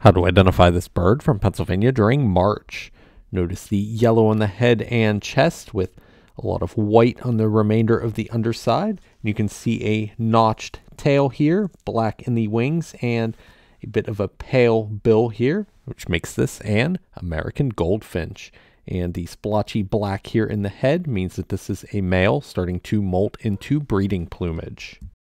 How to identify this bird from Pennsylvania during March. Notice the yellow on the head and chest with a lot of white on the remainder of the underside. You can see a notched tail here, black in the wings, and a bit of a pale bill here, which makes this an American goldfinch. And the splotchy black here in the head means that this is a male starting to molt into breeding plumage.